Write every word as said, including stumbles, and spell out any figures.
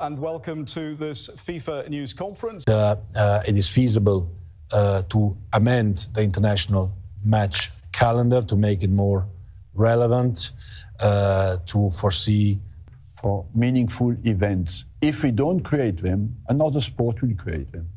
And welcome to this FIFA news conference. Uh, uh, it is feasible uh, to amend the international match calendar to make it more relevant, uh, to foresee for meaningful events. If we don't create them, another sport will create them.